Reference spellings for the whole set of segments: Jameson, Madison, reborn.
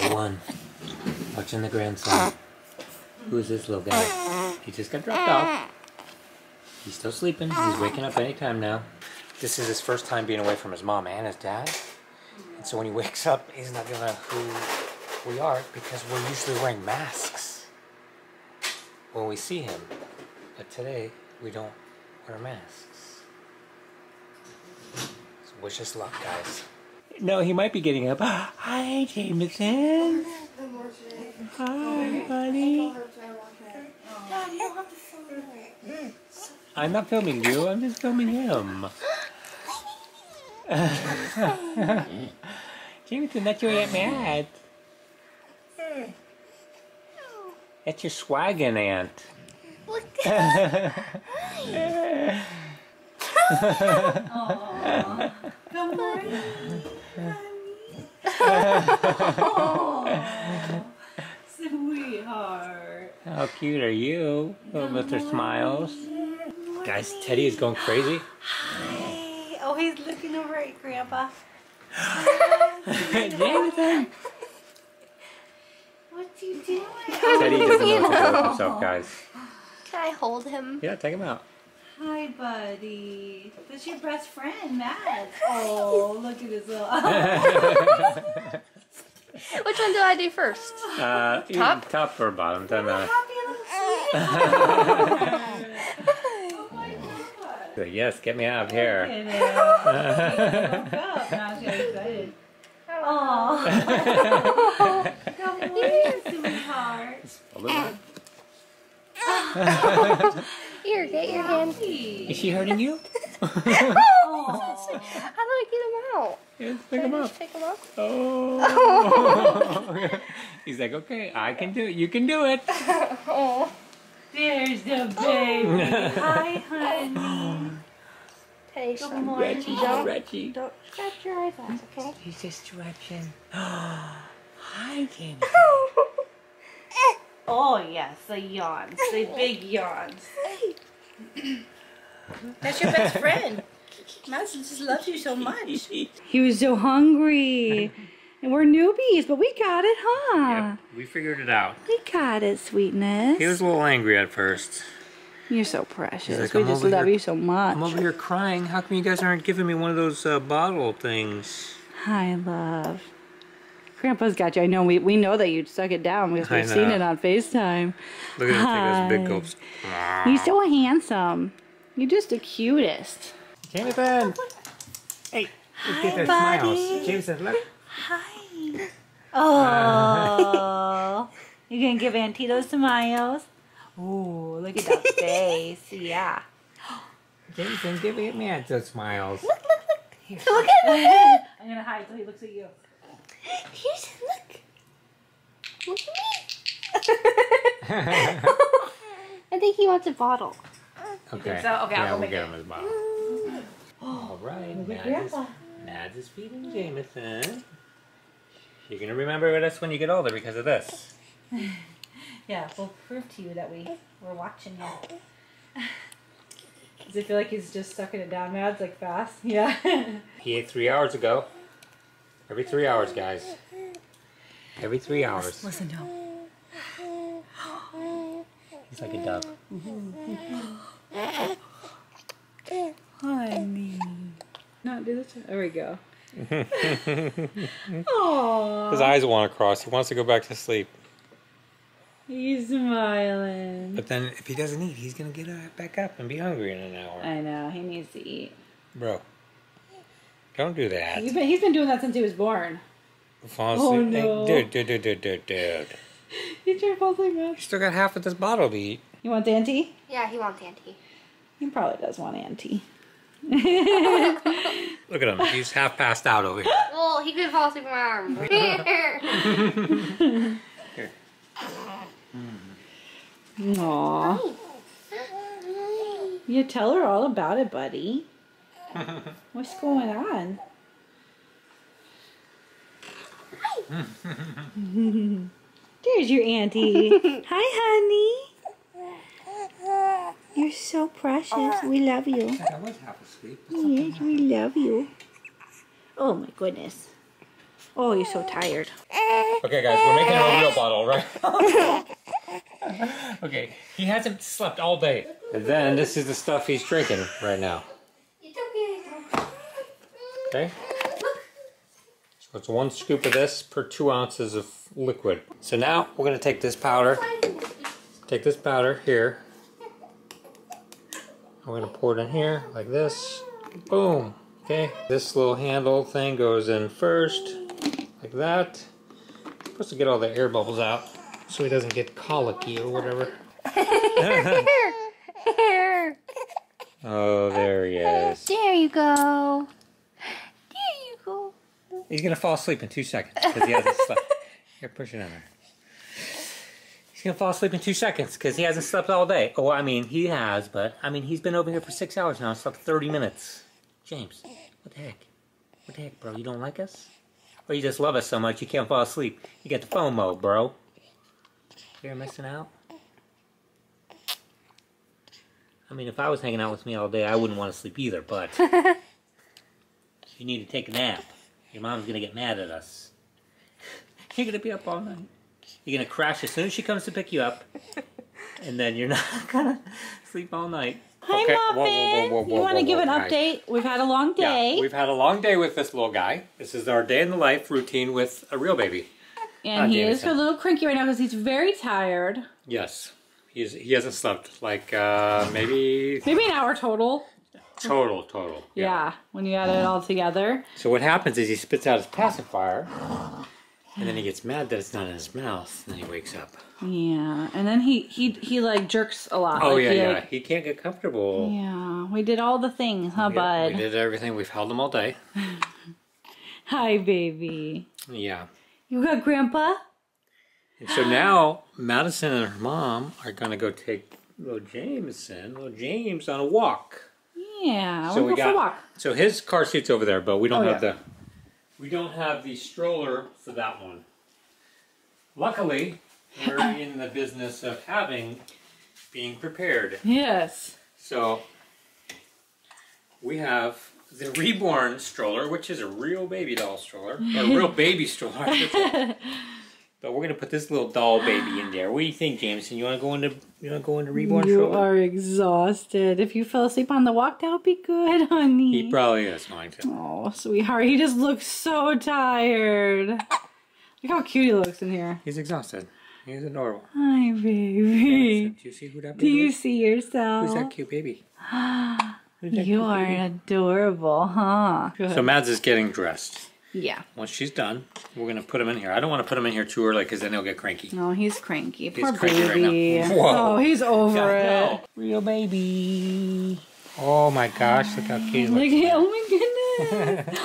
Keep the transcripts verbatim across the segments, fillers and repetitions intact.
A one, watching the grandson. Who is this little guy? He just got dropped off. He's still sleeping. He's waking up any time now. This is his first time being away from his mom and his dad. And so when he wakes up, he's not gonna know who we are because we're usually wearing masks when we see him. But today, we don't wear masks. So wish us luck, guys. No, he might be getting up. Hi, Jameson. Hi, buddy. Dad, you don't have to film me. I'm not filming you. I'm just filming him. Jameson, that's your Aunt Matt. That's your swaggin' aunt. Look at that. Aww. Good morning. Oh, sweetheart. How cute are you, little Mister Smiles? Guys, Teddy is going crazy. Hi. Oh, he's looking over at Grandpa. Jameson. What's he doing? Teddy doesn't know what to do with himself, guys. Can I hold him? Yeah, take him out. Hi, buddy. That's your best friend, Matt. Oh, look at his little eyes. Which one do I do first? Uh, top? Top or bottom? Don't know. Happy little sweetie. Yes, get me out of here. Oh, come here, sweetheart. A little bit. Here, get your hand. Is she hurting you? Oh. How do I get him out? Yeah, pick him up. Pick him up. Oh. He's like, okay, I can do it. You can do it. Oh. There's the baby. Hi, honey. Good so morning. Reggie, don't, Reggie. Don't scratch your eyes out, okay? He's just stretching. Hi, Jameson. Oh, yes, the yawns. The big yawns. That's your best friend. Madison just loves you so much. He was so hungry. And we're newbies, but we got it, huh? Yep, we figured it out. We got it, sweetness. He was a little angry at first. You're so precious. Like, we just love here, you so much. I'm over here crying. How come you guys aren't giving me one of those uh, bottle things? Hi, love. Grandpa's got you. I know. We, we know that you stuck it down because we've seen it on FaceTime. Look at him Hi. Take those big gulps. You're so handsome. You're just the cutest. Jameson! Hey, let's get those smiles. Jameson, look. Hi. Oh. You're going to give Auntie those smiles? Oh, look at that face. Yeah. Jameson, give Aunt Matt those smiles. Look, look, look. Here. Look at him. I'm going to hide so he looks at you. Here's, look. Look at me. I think he wants a bottle. Okay. So? Okay, yeah, I'll we'll make get it. him his bottle. Mm. All right. Mads is feeding Jameson. You're going to remember this when you get older because of this. Yeah, we'll prove to you that we were watching you. Does it feel like he's just sucking it down, Mads, like fast? Yeah. He ate three hours ago. Every three hours, guys. Every three hours. Listen to him. He's like a dove. Mm-hmm. Honey. Not do this. There we go. Aww. His eyes want to cross. He wants to go back to sleep. He's smiling. But then if he doesn't eat, he's going to get back up and be hungry in an hour. I know. He needs to eat. Bro. Don't do that. He's been, he's been doing that since he was born. Fall asleep. Oh, no. Hey, dude, dude, dude, dude, dude, He's trying to fall asleep, man. You still got half of this bottle to eat. You want Auntie? Yeah, he wants Auntie. He probably does want Auntie. Look at him. He's half passed out over here. Well, he could fall asleep in my arms. Here. Aww. You tell her all about it, buddy. What's going on? There's your Auntie. Hi, honey. You're so precious. We love you. I was half asleep. Yes, we love you. Oh, my goodness. Oh, you're so tired. Okay, guys, we're making a real bottle, right? Okay, he hasn't slept all day. And then this is the stuff he's drinking right now. Okay. So it's one scoop of this per two ounces of liquid. So now we're going to take this powder, take this powder here. We're going to pour it in here like this. Boom. Okay. This little handle thing goes in first, like that. It's supposed to get all the air bubbles out so he doesn't get colicky or whatever. Oh, there he is. There you go. He's going to fall asleep in two seconds because he hasn't slept. Here, push it on there. He's going to fall asleep in two seconds because he hasn't slept all day. Oh, I mean, he has, but, I mean, he's been over here for six hours now and slept thirty minutes. James, what the heck? What the heck, bro? You don't like us? Or you just love us so much you can't fall asleep? You got the FOMO, bro. You're missing out? I mean, if I was hanging out with me all day, I wouldn't want to sleep either, but you need to take a nap. Your mom's going to get mad at us. You're going to be up all night. You're going to crash as soon as she comes to pick you up. And then you're not going to sleep all night. Hi, okay. Muffin. Whoa, whoa, whoa, whoa, you want to give an guys. update? We've had a long day. Yeah, we've had a long day with this little guy. This is our day in the life routine with a real baby. And uh, he Jameson. is a little cranky right now because he's very tired. Yes. He's, he hasn't slept like uh, maybe... Maybe an hour total. Total, total. Yeah. yeah, when you add it all together. So what happens is he spits out his pacifier, and then he gets mad that it's not in his mouth, and then he wakes up. Yeah, and then he, he, he like, jerks a lot. Oh, like yeah, he, yeah. Like, he can't get comfortable. Yeah, we did all the things, huh, we did, bud? We did everything. We've held him all day. Hi, baby. Yeah. You got Grandpa? And so now, Madison and her mom are going to go take little Jameson, little James, on a walk. Yeah, so we got, for a walk. So his car seat's over there, but we don't oh, have yeah. the we don't have the stroller for that one. Luckily, we're in the business of having being prepared. Yes. So we have the reborn stroller, which is a real baby doll stroller, or a real baby stroller. But we're gonna put this little doll baby in there. What do you think, Jameson? You wanna go into you wanna go into reborn? You stroller? are exhausted. If you fell asleep on the walk, that would be good, honey. He probably is going to. Oh, sweetheart, he just looks so tired. Look how cute he looks in here. He's exhausted. He's adorable. Hi, baby. Jameson, do you see who that baby is? Do you see yourself? Who's that cute baby? Who's that you cute are baby? adorable, huh? Good. So Mads is getting dressed. Yeah. Once she's done, we're going to put him in here. I don't want to put him in here too early because then he'll get cranky. No, he's cranky. Poor he's cranky baby. Right now. Whoa. Oh, he's over God, it. No. Real baby. Oh my gosh, look how cute he looks. Look at, oh my goodness.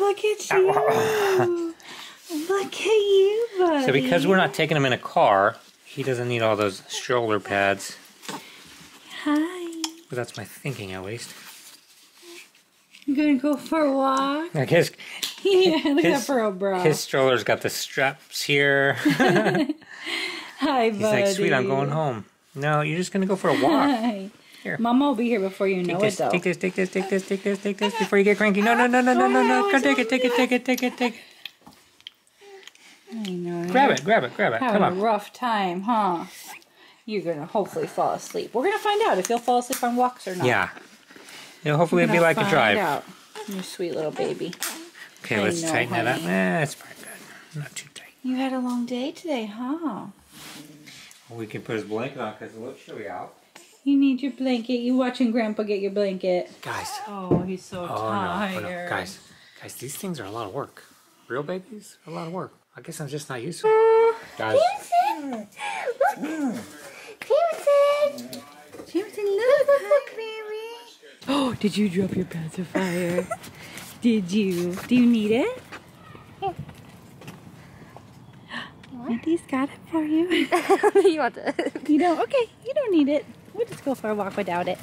Look at you. Look at you, buddy. So because we're not taking him in a car, he doesn't need all those stroller pads. Hi. Well, that's my thinking at least. You gonna go for a walk? I guess. Yeah, look at that furrowed brow. His stroller's got the straps here. Hi, buddy. He's like, sweet, I'm going home. No, you're just gonna go for a walk. Hi. Here. Mama will be here before you know it, though. Take this, take this, take this, take this, take this, before you get cranky. No, no, no, no, no, no, no. Go take it, take it, take it, take it, take it. I know. Grab it, grab it, grab it. Having a rough time, huh? You're gonna hopefully fall asleep. We're gonna find out if you'll fall asleep on walks or not. Yeah. You know, hopefully it'll be like a drive. Out. You sweet little baby. Okay, I let's know, tighten honey. that up. Eh, that's pretty good. Not too tight. You had a long day today, huh? Well, we can put his blanket on because the lips should be out. You need your blanket. You watching Grandpa get your blanket. Guys. Oh, he's so oh, tired. No, oh, no. Guys, guys, these things are a lot of work. Real babies are a lot of work. I guess I'm just not used to it. Guys. Jameson! Look! Jameson! Jameson, look, look, look, baby. Oh, did you drop your pacifier? Did you? Do you need it? Yeah. Auntie's got it for you. You want it? You don't? Okay, you don't need it. We'll just go for a walk without it.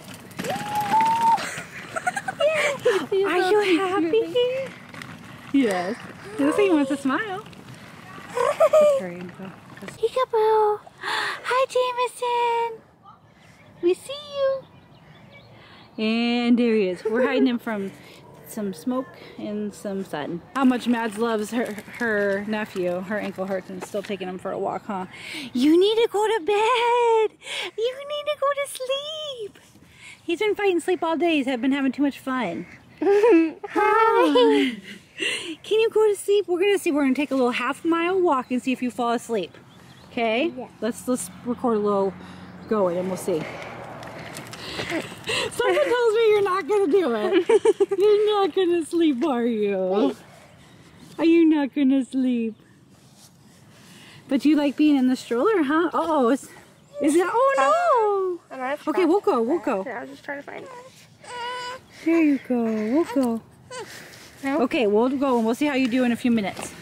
Yeah. Yeah. Are you happy here? Yes. Lucy wants to smile. Hi. Peekaboo. Hi, Jameson. We see you. And there he is. We're hiding him from got some smoke and some sun. How much Mads loves her, her nephew. Her ankle hurts and still taking him for a walk, huh? You need to go to bed. You need to go to sleep. He's been fighting sleep all day. He's been having too much fun. Hi. Can you go to sleep? We're going to see. We're going to take a little half mile walk and see if you fall asleep. Okay? Yeah. Let's, let's record a little going and we'll see. Someone tells me you're not going to do it. You're not going to sleep, are you? Are you not going to sleep? But you like being in the stroller, huh? Uh-oh. Is, is that? Oh, no. Um, okay, we'll go. We'll go. I was just trying to find it. There you go. We'll go. Nope. Okay, we'll go and we'll see how you do in a few minutes.